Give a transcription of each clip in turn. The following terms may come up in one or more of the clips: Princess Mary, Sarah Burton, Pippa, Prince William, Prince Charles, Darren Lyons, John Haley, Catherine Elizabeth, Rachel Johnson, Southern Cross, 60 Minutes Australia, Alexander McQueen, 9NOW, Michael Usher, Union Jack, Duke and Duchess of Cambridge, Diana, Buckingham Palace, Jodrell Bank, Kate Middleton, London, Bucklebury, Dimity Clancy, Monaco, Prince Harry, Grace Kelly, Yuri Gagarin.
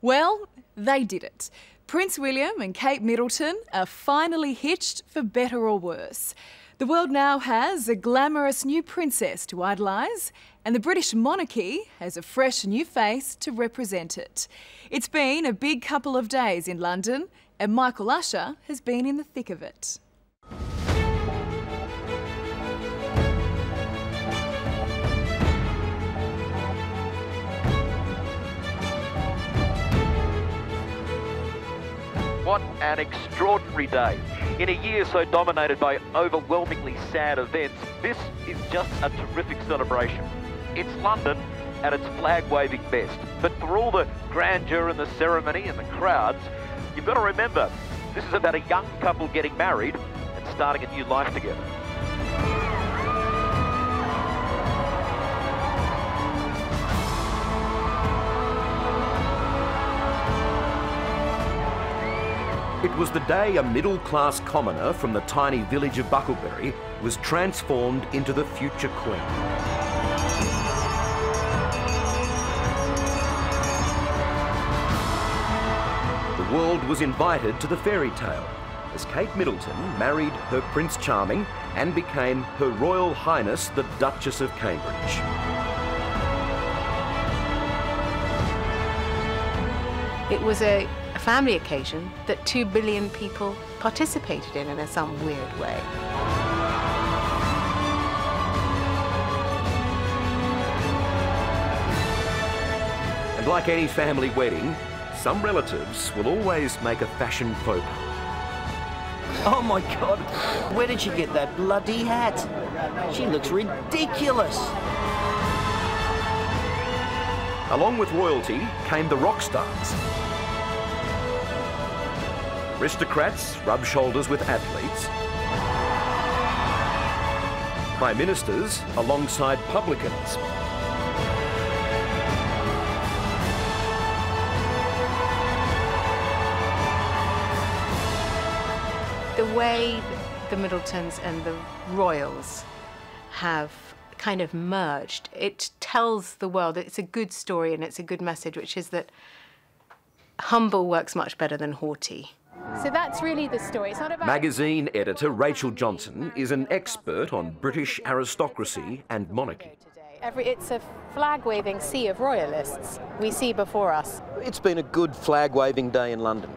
Well, they did it. Prince William and Kate Middleton are finally hitched, for better or worse. The world now has a glamorous new princess to idolise, and the British monarchy has a fresh new face to represent it. It's been a big couple of days in London, and Michael Usher has been in the thick of it. What an extraordinary day. In a year so dominated by overwhelmingly sad events, this is just a terrific celebration. It's London at its flag-waving best. But for all the grandeur and the ceremony and the crowds, you've got to remember, this is about a young couple getting married and starting a new life together. It was the day a middle-class commoner from the tiny village of Bucklebury was transformed into the future queen. The world was invited to the fairy tale as Kate Middleton married her Prince Charming and became Her Royal Highness the Duchess of Cambridge. It was a family occasion that 2 billion people participated in some weird way. And like any family wedding, some relatives will always make a fashion faux pas. Oh my God, where did she get that bloody hat? She looks ridiculous. Along with royalty came the rock stars. Aristocrats rub shoulders with athletes. Prime ministers alongside publicans. The way the Middletons and the royals have kind of merged, it tells the world that it's a good story and it's a good message, which is that humble works much better than haughty. So that's really the story. It's not about... Magazine editor Rachel Johnson is an expert on British aristocracy and monarchy. It's a flag-waving sea of royalists we see before us. It's been a good flag-waving day in London.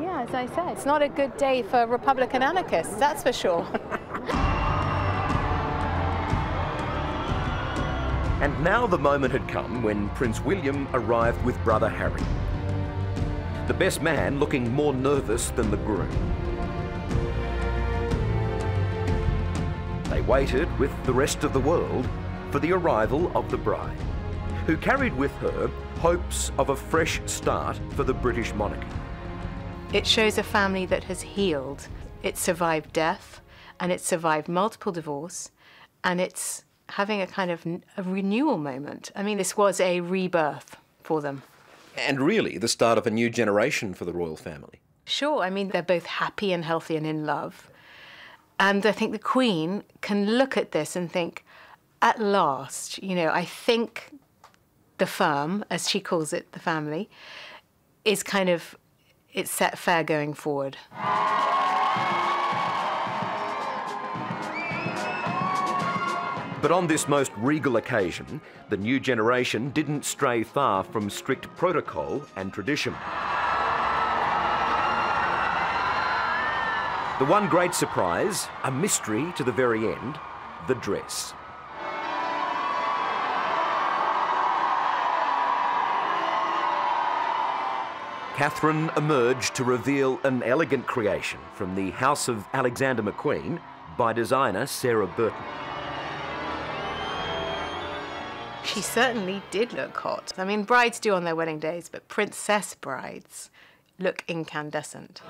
Yeah, as I said, it's not a good day for Republican anarchists, that's for sure. And now the moment had come when Prince William arrived with brother Harry. The best man looking more nervous than the groom. They waited with the rest of the world for the arrival of the bride, who carried with her hopes of a fresh start for the British monarchy. It shows a family that has healed. It survived death, and it survived multiple divorce, and it's having a kind of a renewal moment. I mean, this was a rebirth for them. And really, the start of a new generation for the royal family. Sure, I mean, they're both happy and healthy and in love. And I think the Queen can look at this and think, at last, you know, I think the firm, as she calls it, the family, is kind of, it's set fair going forward. But on this most regal occasion, the new generation didn't stray far from strict protocol and tradition. The one great surprise, a mystery to the very end, the dress. Catherine emerged to reveal an elegant creation from the house of Alexander McQueen by designer Sarah Burton. She certainly did look hot. I mean, brides do on their wedding days, but princess brides look incandescent.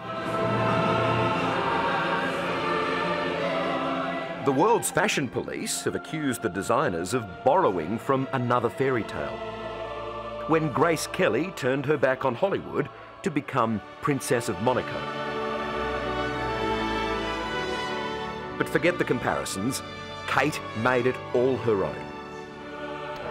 The world's fashion police have accused the designers of borrowing from another fairy tale, when Grace Kelly turned her back on Hollywood to become Princess of Monaco. But forget the comparisons. Kate made it all her own.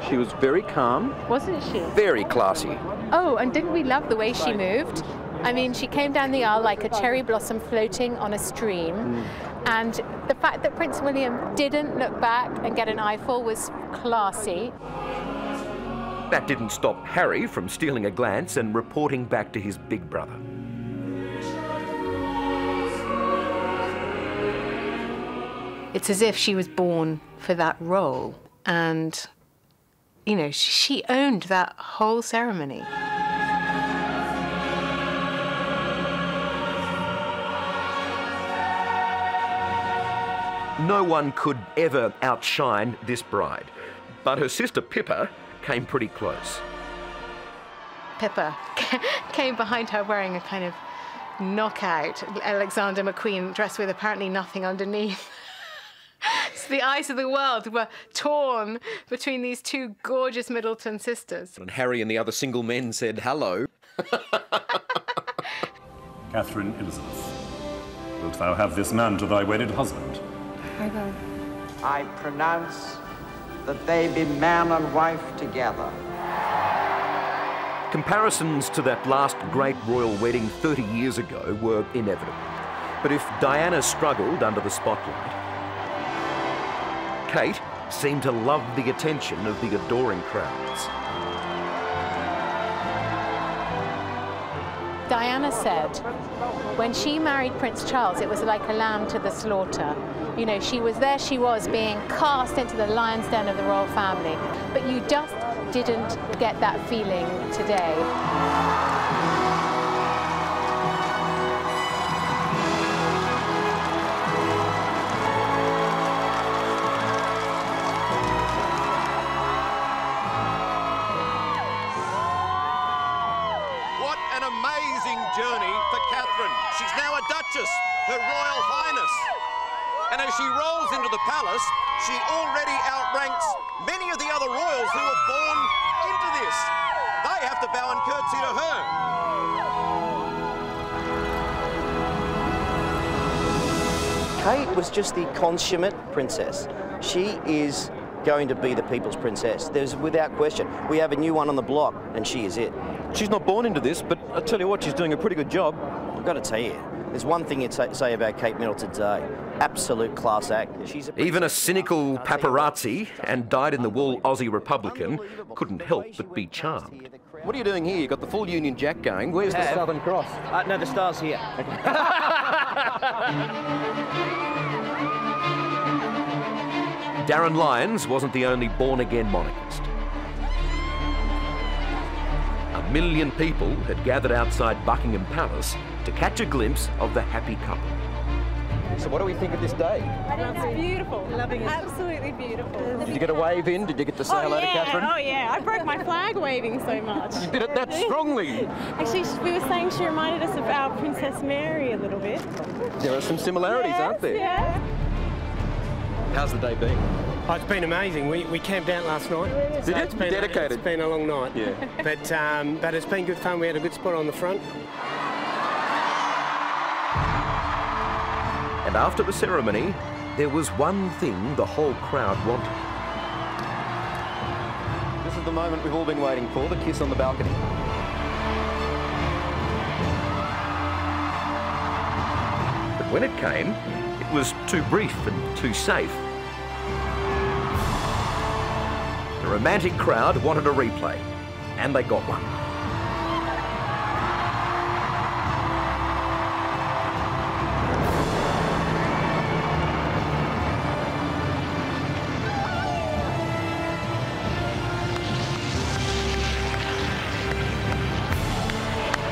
She was very calm. Wasn't she? Very classy. Oh, and didn't we love the way she moved? I mean, she came down the aisle like a cherry blossom floating on a stream. And the fact that Prince William didn't look back and get an eyeful was classy. That didn't stop Harry from stealing a glance and reporting back to his big brother. It's as if she was born for that role, and, you know, she owned that whole ceremony. No one could ever outshine this bride, but her sister Pippa came pretty close. Pippa came behind her wearing a kind of knockout Alexander McQueen dress with apparently nothing underneath. So the eyes of the world were torn between these two gorgeous Middleton sisters. And Harry and the other single men said hello. Catherine Elizabeth, wilt thou have this man to thy wedded husband? I will. I pronounce that they be man and wife together. Comparisons to that last great royal wedding 30 years ago were inevitable. But if Diana struggled under the spotlight, Kate seemed to love the attention of the adoring crowds. Diana said when she married Prince Charles, it was like a lamb to the slaughter. You know, she was being cast into the lion's den of the royal family. But you just didn't get that feeling today. She's now a Duchess, Her Royal Highness. And as she rolls into the palace, she already outranks many of the other royals who were born into this. They have to bow and curtsy to her. Kate was just the consummate princess. She is going to be the people's princess. There's without question. We have a new one on the block, and she is it. She's not born into this, but I tell you what, she's doing a pretty good job. I've got to tell you, there's one thing you'd say about Kate Middleton today. Absolute class act. She's a even a cynical paparazzi and dyed-in-the-wool Aussie Republican couldn't help but be charmed. What are you doing here? You've got the full Union Jack going. Where's the Southern Cross? No, the star's here. Darren Lyons wasn't the only born-again monarchist. A million people had gathered outside Buckingham Palace to catch a glimpse of the happy couple. So what do we think of this day? It's beautiful. Loving it. Absolutely beautiful. Did you get a wave in? Did you get to say hello to Catherine? Oh yeah, I broke my flag waving so much. You did it that strongly. Actually, we were saying she reminded us of our Princess Mary a little bit. There are some similarities, aren't there? Yeah. How's the day been? Oh, it's been amazing. We camped out last night. So it's been dedicated. It's been a long night. Yeah. But it's been good fun. We had a good spot on the front. And after the ceremony, there was one thing the whole crowd wanted. This is the moment we've all been waiting for, the kiss on the balcony. But when it came, it was too brief and too safe. The romantic crowd wanted a replay, and they got one.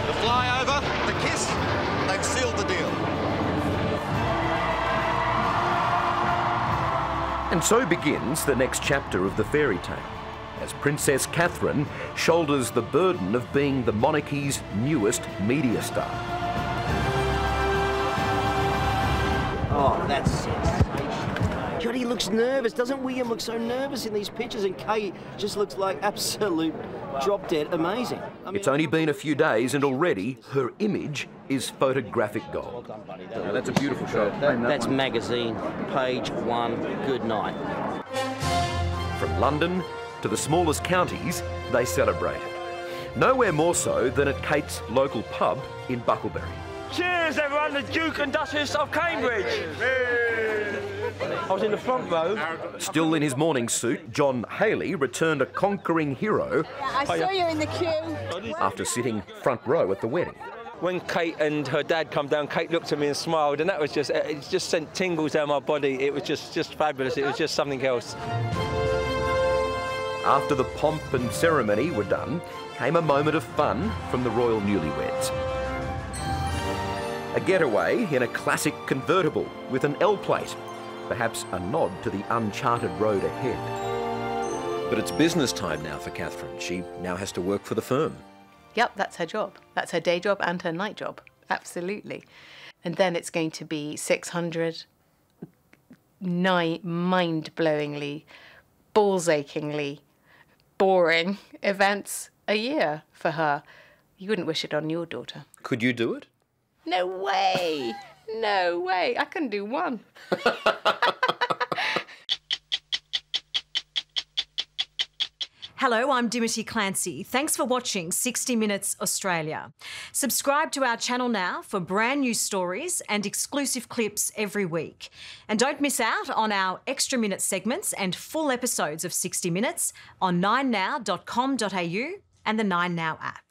The flyover, the kiss, they've sealed the deal. And so begins the next chapter of the fairy tale, as Princess Catherine shoulders the burden of being the monarchy's newest media star. Oh, that's sensational. God, he looks nervous. Doesn't William look so nervous in these pictures? And Kate just looks like absolute drop-dead amazing. I mean, it's only been a few days, and already her image is photographic gold. Yeah, that's a beautiful shot. That's magazine, page 1, good night. From London to the smallest counties, they celebrated. Nowhere more so than at Kate's local pub in Bucklebury. Cheers everyone, the Duke and Duchess of Cambridge! I was in the front row. Still in his morning suit, John Haley returned a conquering hero. I saw you in the queue. After sitting front row at the wedding. When Kate and her dad come down, Kate looked at me and smiled, and that was just, it just sent tingles down my body. It was just fabulous. It was just something else. After the pomp and ceremony were done, came a moment of fun from the royal newlyweds. A getaway in a classic convertible with an L-plate, perhaps a nod to the uncharted road ahead. But it's business time now for Catherine. She now has to work for the firm. Yep, that's her job. That's her day job and her night job, absolutely. And then it's going to be 609 mind-blowingly, balls-achingly boring events a year for her. You wouldn't wish it on your daughter. Could you do it? No way! No way! I couldn't do one. Hello, I'm Dimity Clancy. Thanks for watching 60 Minutes Australia. Subscribe to our channel now for brand new stories and exclusive clips every week. And don't miss out on our extra minute segments and full episodes of 60 Minutes on 9now.com.au and the 9Now app.